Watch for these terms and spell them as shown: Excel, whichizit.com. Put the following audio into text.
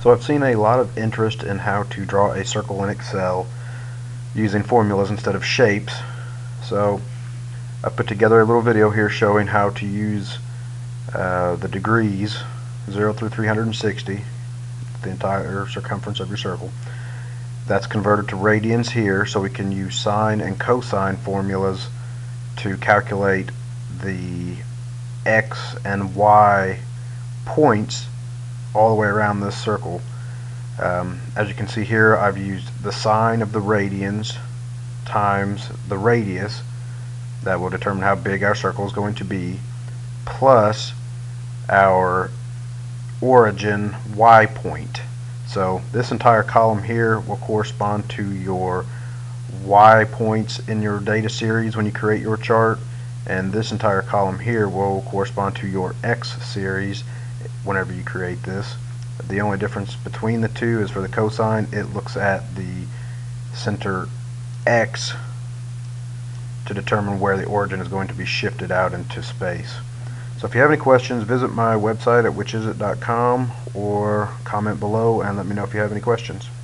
So I've seen a lot of interest in how to draw a circle in Excel using formulas instead of shapes. So I put together a little video here showing how to use the degrees 0 through 360, the entire circumference of your circle. That's converted to radians here, so we can use sine and cosine formulas to calculate the X and Y points all the way around this circle. As you can see here, I've used the sine of the radians times the radius. That will determine how big our circle is going to be, plus our origin Y point. So this entire column here will correspond to your Y points in your data series when you create your chart, and this entire column here will correspond to your X series whenever you create this. The only difference between the two is for the cosine, it looks at the center X to determine where the origin is going to be shifted out into space. So if you have any questions, visit my website at whichizit.com or comment below and let me know if you have any questions.